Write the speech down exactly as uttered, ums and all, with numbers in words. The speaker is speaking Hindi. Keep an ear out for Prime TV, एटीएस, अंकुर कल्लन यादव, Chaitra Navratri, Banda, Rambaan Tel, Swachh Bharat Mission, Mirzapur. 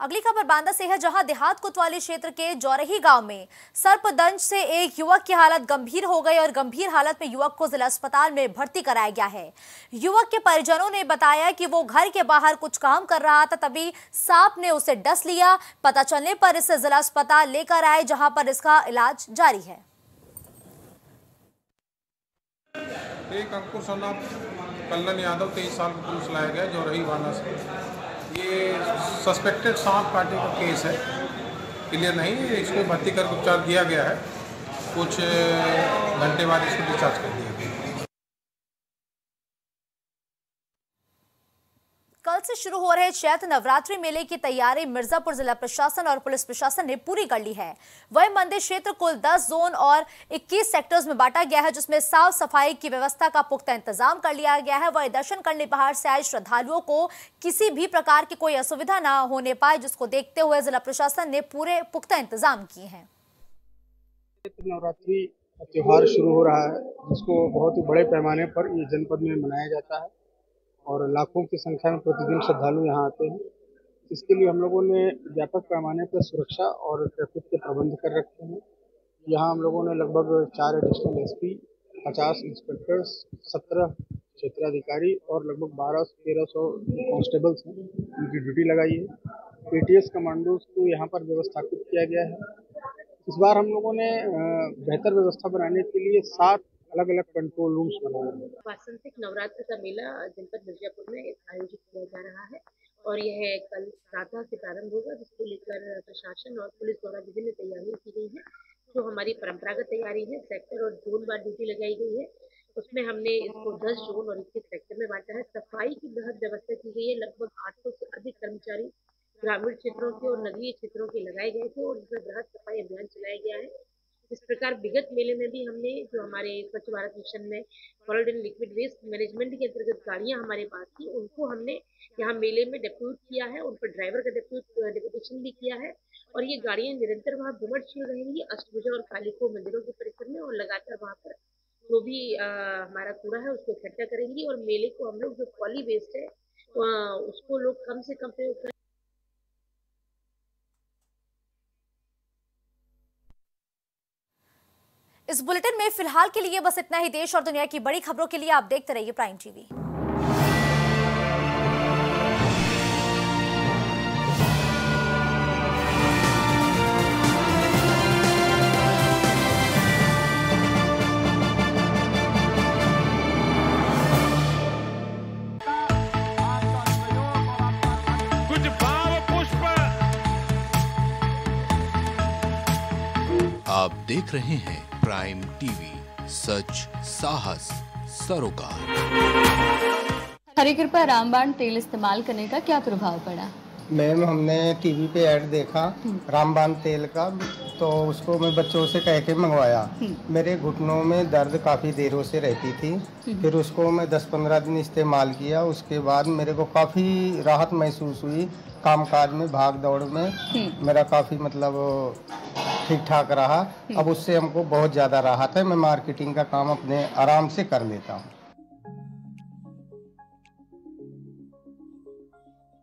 अगली खबर बांदा से है, जहां देहात कोतवाली क्षेत्र के जौरही गांव में सर्पदंश से एक युवक की हालत गंभीर हो गई और गंभीर हालत में युवक को जिला अस्पताल में भर्ती कराया गया है। युवक के परिजनों ने बताया कि वो घर के बाहर कुछ काम कर रहा था, तभी सांप ने उसे डस लिया। पता चलने पर इसे जिला अस्पताल लेकर आए, जहां पर इसका इलाज जारी है। एक अंकुर कल्लन यादव तेईस साल का पुरुष लाया गया जौरही बांदा से। ये सस्पेक्टेड सांप काटे का केस है, क्लियर नहीं। इसको भर्ती कर उपचार दिया गया है, कुछ घंटे बाद इसको डिस्चार्ज कर दिया गया। कल से शुरू हो रहे चैत्र नवरात्रि मेले की तैयारी मिर्जापुर जिला प्रशासन और पुलिस प्रशासन ने पूरी कर ली है। वहीं मंदिर क्षेत्र कुल दस जोन और इक्कीस सेक्टर्स में बांटा गया है, जिसमें साफ सफाई की व्यवस्था का पुख्ता इंतजाम कर लिया गया है। वहीं दर्शन करने बाहर से आए श्रद्धालुओं को किसी भी प्रकार की कोई असुविधा न होने पाए, जिसको देखते हुए जिला प्रशासन ने पूरे पुख्ता इंतजाम किए हैं। नवरात्रि त्योहार शुरू हो रहा है, जिसको बहुत ही बड़े पैमाने पर ये जनपद में मनाया जाता है और लाखों की संख्या में प्रतिदिन श्रद्धालु यहाँ आते हैं। इसके लिए हम लोगों ने व्यापक पैमाने पर सुरक्षा और ट्रैफिक के प्रबंध कर रखे हैं। यहाँ हम लोगों ने लगभग चार एडिशनल एसपी, पचास इंस्पेक्टर्स, सत्रह क्षेत्राधिकारी और लगभग बारह तेरह सौ कॉन्स्टेबल्स हैं, उनकी ड्यूटी लगाई है। एटीएस कमांडोज को यहाँ पर व्यवस्थापित किया गया है। इस बार हम लोगों ने बेहतर व्यवस्था बनाने के लिए सात अलग अलग कंट्रोल रूम्स बनाए हैं। वासंतिक नवरात्र का मेला जनपद मिर्जापुर में आयोजित किया जा रहा है और यह कल प्रातः से प्रारंभ होगा, जिसको लेकर प्रशासन और पुलिस द्वारा विभिन्न तैयारियां की गई हैं। जो हमारी परंपरागत तैयारी है, सेक्टर और जोन वार ड्यूटी लगाई गई है, उसमें हमने इसको दस जोन और इक्कीस सेक्टर में बांटा है। सफाई की बेहद व्यवस्था की गई है। लगभग आठ सौ से अधिक कर्मचारी ग्रामीण क्षेत्रों के और नगरीय क्षेत्रों के लगाए गए थे और इसमें बृहद सफाई अभियान चलाया गया है। इस प्रकार विगत मेले में भी हमने जो हमारे स्वच्छ भारत मिशन में solid and liquid waste management के अंतर्गत गाड़ियां हमारे पास थी, उनको हमने यहाँ मेले में डेप्यूट किया है, उन पर ड्राइवर का डेप्यूट डेपुटेशन भी किया है और ये गाड़ियां निरंतर वहाँ भ्रमणशील रहेंगी अष्टभुजा और कालिको मंदिरों के परिसर में और लगातार वहाँ पर जो भी आ, हमारा कूड़ा है उसको इकट्ठा करेंगी और मेले को हम लोग जो पॉली वेस्ट है उसको लोग कम से कम प्रयोग करें। इस बुलेटिन में फिलहाल के लिए बस इतना ही। देश और दुनिया की बड़ी खबरों के लिए आप देखते रहिए प्राइम टीवी। आप देख रहे हैं प्राइम टीवी, सच साहस सरोकार। हरी कृपा रामबाण तेल इस्तेमाल करने का क्या प्रभाव पड़ा? मैम हमने टीवी पे ऐड देखा रामबाण तेल का, तो उसको मैं बच्चों से कह के मंगवाया। मेरे घुटनों में दर्द काफ़ी देरों से रहती थी, फिर उसको मैं दस पंद्रह दिन इस्तेमाल किया। उसके बाद मेरे को काफ़ी राहत महसूस हुई। कामकाज में भाग दौड़ में मेरा काफ़ी मतलब ठीक ठाक रहा। अब उससे हमको बहुत ज़्यादा राहत है। मैं मार्केटिंग का काम अपने आराम से कर लेता हूँ।